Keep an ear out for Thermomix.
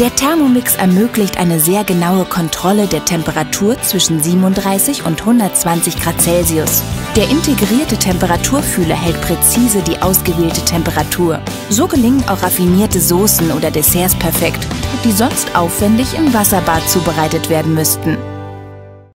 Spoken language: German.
Der Thermomix ermöglicht eine sehr genaue Kontrolle der Temperatur zwischen 37 und 120 Grad Celsius. Der integrierte Temperaturfühler hält präzise die ausgewählte Temperatur. So gelingen auch raffinierte Soßen oder Desserts perfekt, die sonst aufwendig im Wasserbad zubereitet werden müssten.